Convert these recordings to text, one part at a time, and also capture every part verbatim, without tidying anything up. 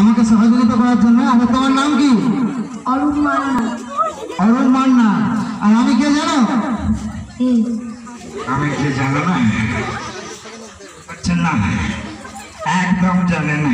আমাকে সহযোগিতা করার জন্য। আমার তোমার নাম কি? অরুণ মান্না। অরুণ মান্না। আর আমি কে জানো? আমি কে জানো না? আচ্ছা না, একদম জানে না।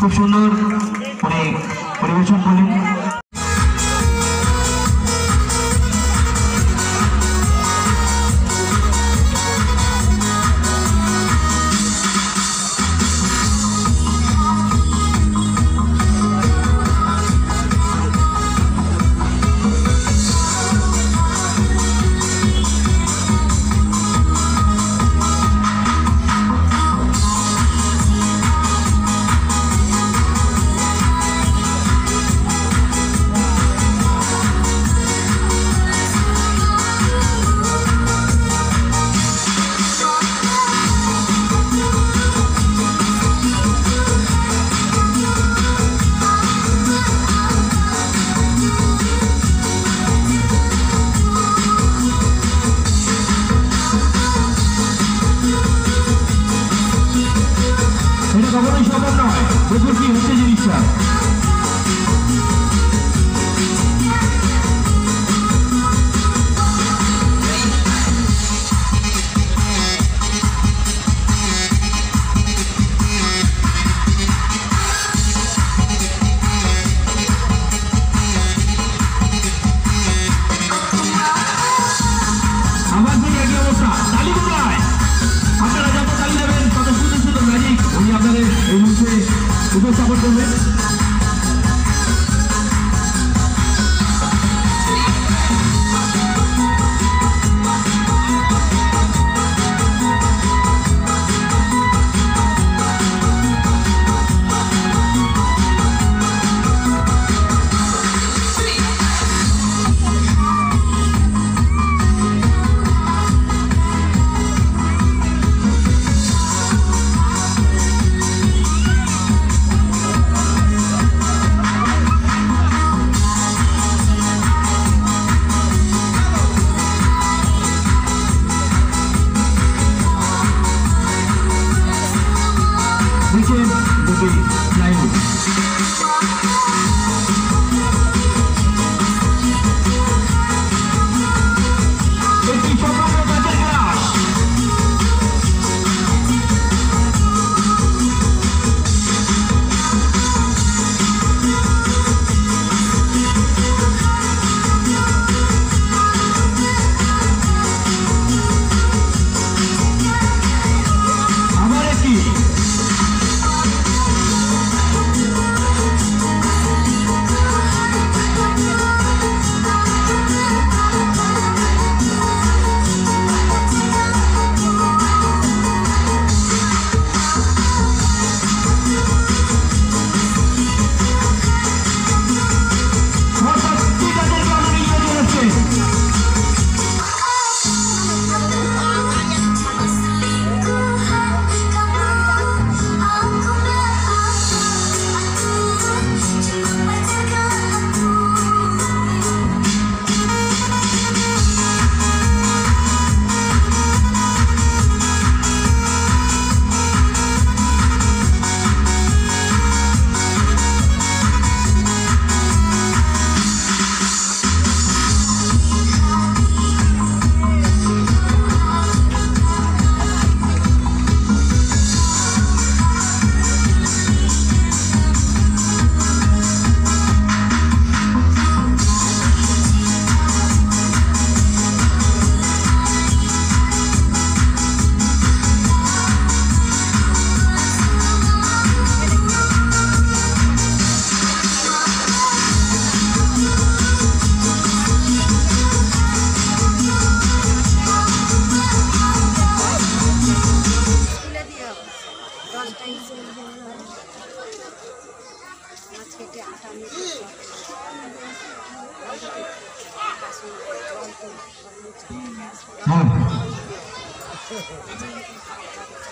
খুব সুন্দর অনেক পরিবেশন করলেন।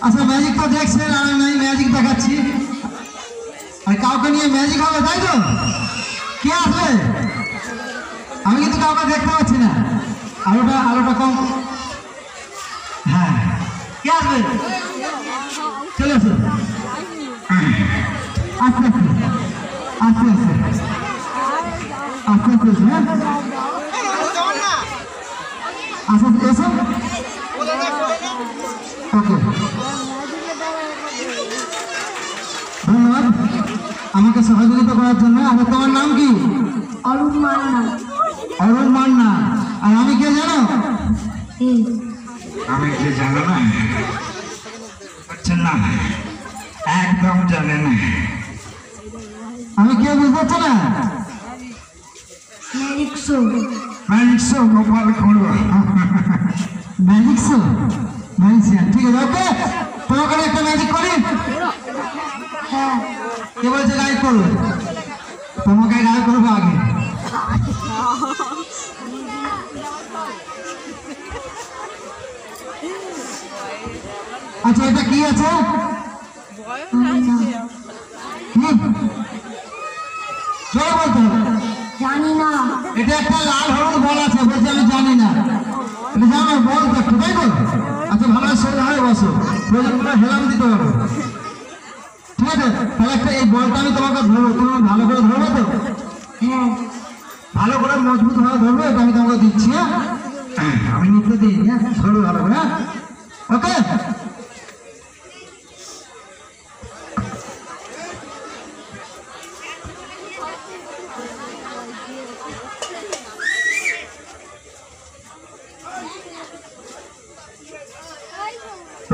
আসলে ম্যাজিক তো দেখছেন, আর আমি ম্যাজিক দেখাচ্ছি। আর কাউকে নিয়ে ম্যাজিক হবে, তাই তো? কে আসবে? আমি কিন্তু কাউকে দেখতে পাচ্ছি না। আলোটা আলোটা কম। হ্যাঁ, কে আসবে? চলে আসুন, আস্তে আস্তে আস্তে আস্তে আস্তে আস্তে হ্যাঁ আসুন এসব ধন্যবাদ আমাকে সহযোগিতা করার জন্য। আর তোমার নাম কি? অরুণ মান্না। অরুণ মান্না। আর আমি কে জানো? আমি কে জানো না? না, একদম জানে না। আমি কে বুঝতে না? ম্যাজিকশো গোপাল খড়ো। ম্যাজিকশো ম্যাজিক ঠিক আছে। ওকে, তোমাকে একটা ম্যাজিক করি। হ্যাঁ, কে বলছে গাইড করবো? তোমাকে গাইড করবো আগে। আচ্ছা, এটা কি আছে? জানি না। এটা একটা লাল হলুদ বল আছে, বলছি আমি জানি না। এটা জানো বল দেখো, তাই বল। আচ্ছা, ভালো সোজা হয়ে বসো, প্রয়োজনগুলো হেলাম দিতে হবে, ঠিক আছে? তাহলে একটা এই বলটা আমি তোমাকে ধরবো, তুমি ভালো করে ধরবো তো? হ্যাঁ, ভালো করে মজবুত ভাবে ধরবো। এটা আমি তোমাকে দিচ্ছি, হ্যাঁ? আমি নিতে দিই, হ্যাঁ? ধরো ভালো করে, হ্যাঁ? ওকে,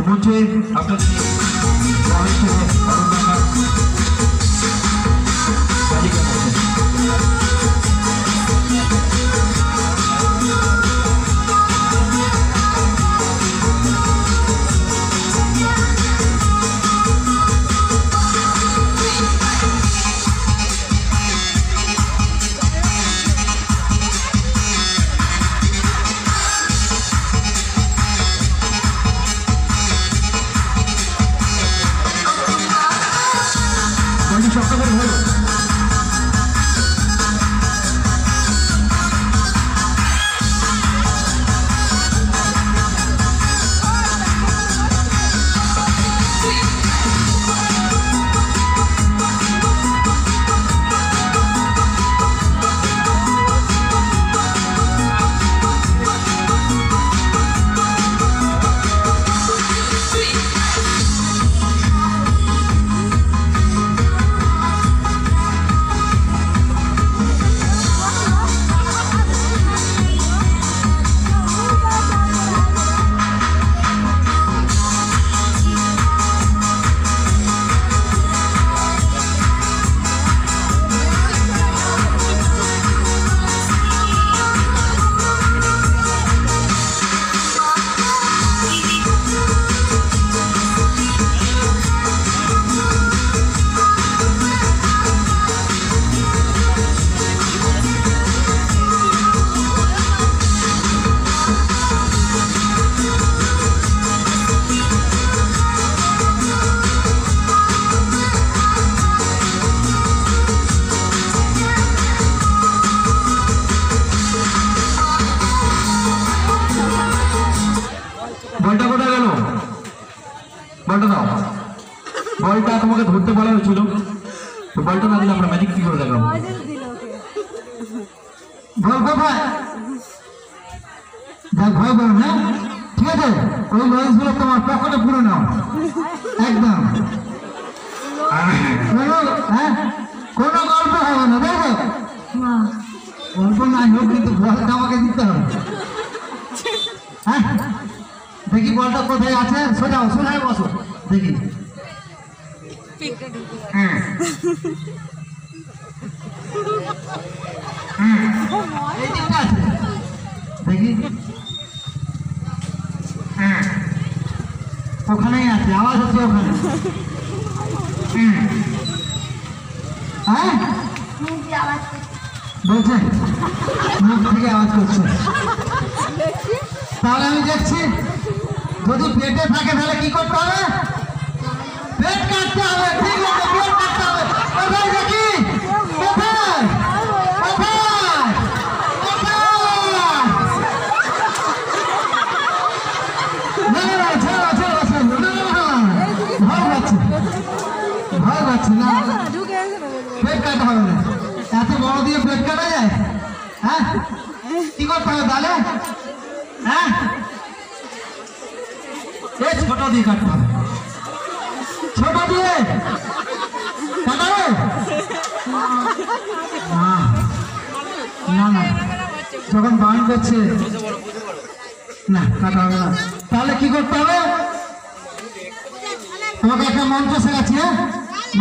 मुझे अब तक বলটা দাও, বলটা তোমাকে ধরতে বলা হয়েছিল, তো বলটা না দিলে আমরা ম্যাজিক কি করে দেখাবো? ভয় কোথায় দেখ, ভয় করো না, ঠিক আছে? ওই লয়েন্স গুলো তোমার পকেটে পুরো নাও একদম, হ্যাঁ? কোনো গল্প হবে না, দেখো গল্প নাই হোক কিন্তু বলটা আমাকে দিতে হবে। হ্যাঁ দেখি বলটা কোথায় আছে, সোজাও সোজায় বসো দেখি। হ্যাঁ দেখি, হ্যাঁ ওখানেই আছে, আওয়াজ হচ্ছে ওখানে। হ্যাঁ বলছে মুখ থেকে আওয়াজ করছে, তাহলে আমি দেখছি। যদি পেটে থাকে তাহলে কি করতে হবে? পেট কাটতে হবে, ঠিক আছে? পেট কাটতে হবে। কোথায় দেখি, কোথায় কোথায় ভয় পাচ্ছে না, পেট কাটা হবে না। এত বড় দিয়ে পেট কাটা যায়? হ্যাঁ কি করতে হবে তাহলে? হ্যাঁ ছোট দিয়ে কাটতে হবে, ছোট দিয়ে কাটাবে না, না যখন বান করছে না কাটা হবে না। তাহলে কি করতে হবে? তোমাকে একটা মন্ত্র শেখাচ্ছি, হ্যাঁ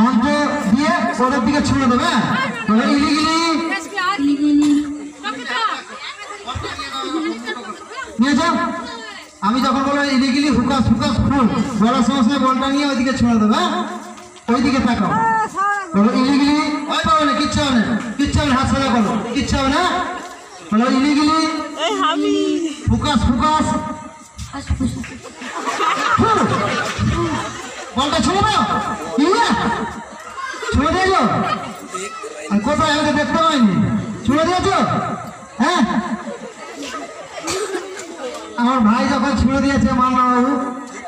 মন্ত্র দিয়ে ওদের দিকে ছুঁড়ে দেবে। হ্যাঁ ইলিগিলি নিয়ে যাও, আমি যখন বলবো ইলিগিলি হুকাস হুকাস ফুল বলার সময় সময় বলটা নিয়ে ওইদিকে ছুঁড়ে দেবে। ওইদিকে তাকাও, বলো ইলিগিলি, ওই পাবে না, কিচ্ছু হবে না, কিচ্ছু হবে না, হাত সাজা করো, কিচ্ছু হবে না। বলো ইলিগিলি হুকাস হুকাস, বলটা ছুঁড়ে দাও, ছুঁড়ে দিয়েছ। আর কোথায় আমাকে দেখতে পাইনি, ছুঁড়ে দিয়েছ। হ্যাঁ আমার ভাই যখন ছুঁড়ে দিয়েছে মান্নাবাবু,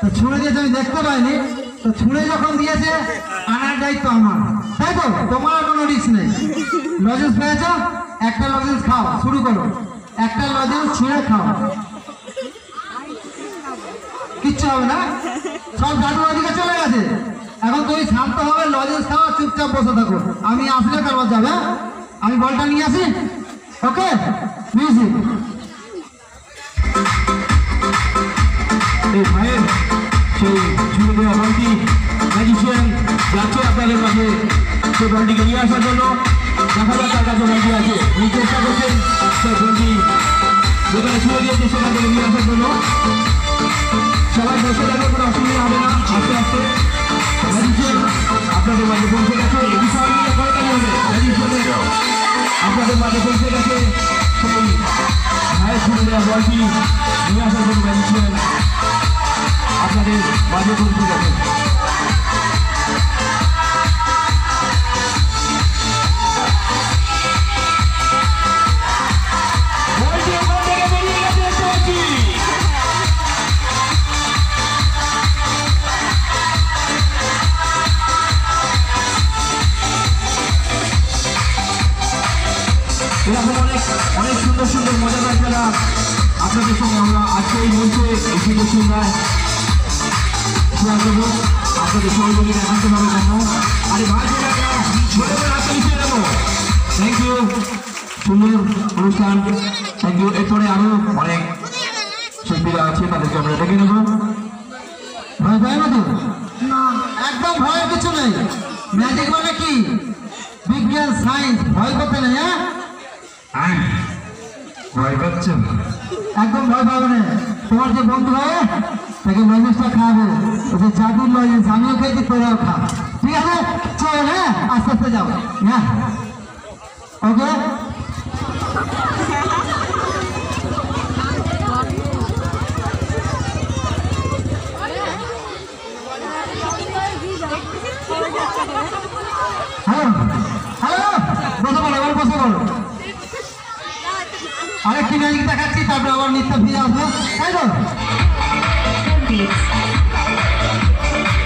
তো ছুঁড়ে দিয়েছে আমি দেখতে পাইনি, তো ছুঁড়ে যখন দিয়েছে আনার দায়িত্ব আমার, তাই তো? তোমার কোনো রিস্ক নেই। লজেন্স পেয়েছ, একটা লজেন্স খাও, শুরু করো, একটা লজেন্স ছিঁড়ে খাও, কিচ্ছু হবে না। সব দাদু ওদিকে চলে গেছে, এখন তুমি শান্ত হবে, লজেন্স খাওয়া, চুপচাপ বসে থাকো, আমি আসলে কারবার যাবে। আমি বলটা নিয়ে আসি, ওকে? মিউজিক। এই ভাইয়ের সেই ছুড়ে দেওয়া বলটি ম্যাজিশিয়ান যাচ্ছে আপনাদের কাছে, সেই বলটিকে নিয়ে আসার জন্য দেখা যাক তার কাছে বলটি আছে। উনি চেষ্টা করছেন সেই বলটি যেখানে ছুড়ে দিয়েছে সেখান থেকে নিয়ে আসার জন্য। সবাই বসে থাকলে কোনো অসুবিধা হবে না, আস্তে আস্তে ম্যাজিশিয়ান আপনাদের মাঝে পৌঁছে গেছে। এই বিষয় নিয়ে কয়েকটা হবে ম্যাজিশিয়ানের আপনাদের মাঝে পৌঁছে গেছে। সেই ভাইয়ের ছুড়ে দেওয়া বলটি নিয়ে আসার জন্য ম্যাজিশিয়ান আপনাদের মাঝে পৌঁছে গেছে। এরকম অনেক অনেক সুন্দর সুন্দর মজাদার খেলা আপনাদের সঙ্গে আমরা আজকে এই মঞ্চে এই সুন্দর সন্ধ্যায় শেয়ার করবো। আপনাদের সহযোগী দেখাতে হবে কেন? আরে ভাই নেবো, থ্যাংক ইউ, সুন্দর অনুষ্ঠান, থ্যাংক ইউ। এরপরে আরও অনেক শিল্পীরা আছে, তাদেরকে আমরা ডেকে নেবো। ভয় পায় না তো? না, একদম ভয়ের কিছু নেই। ম্যাজিক মানে কি? বিজ্ঞান, সায়েন্স, ভয় করতে নেই। হ্যাঁ ভয় পাচ্ছ? একদম ভয় পাবে না। তোমার যে বন্ধু হয় তাকে লজেন্সটা খাওয়াবে, ওদের জাদুর লজেন্স। আমিও খেয়েছি, তোরাও খা, ঠিক আছে? চল, হ্যাঁ আস্তে আস্তে যাও। হ্যাঁ ওকে, হ্যালো হ্যালো বসে বলো, এবার বসে বলো। আরেকটি ম্যাজিক দেখাচ্ছি, তারপরে আবার নিত্য ফিরে আসবো, তাই তো?